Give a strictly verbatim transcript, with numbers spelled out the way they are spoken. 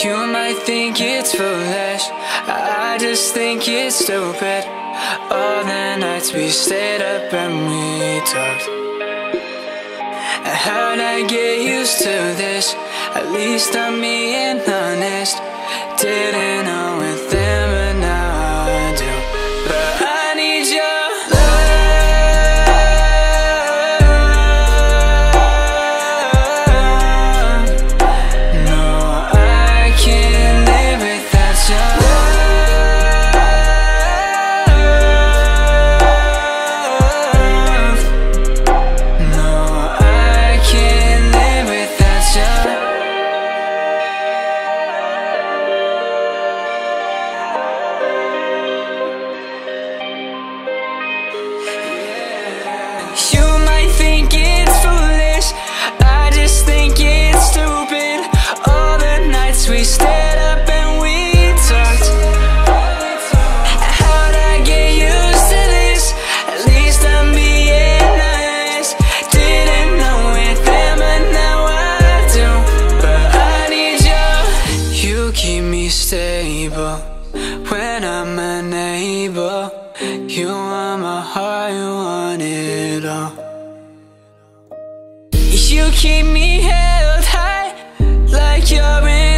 You might think it's foolish, I just think it's stupid. All the nights we stayed up and we talked. How'd I get used to this? At least I'm being honest. Didn't know it then, but now I do. But I need your love. No, I can't live without your love. No, I can't live without your love. You might think it's foolish, I just think it's stupid. All the nights we stared up and we talked. How'd I get used to this? At least I'm being honest. Didn't know it then, but now I do. But I need you. You keep me stable when I'm unable. You are my heart, you want it all. You keep me held high like you're in.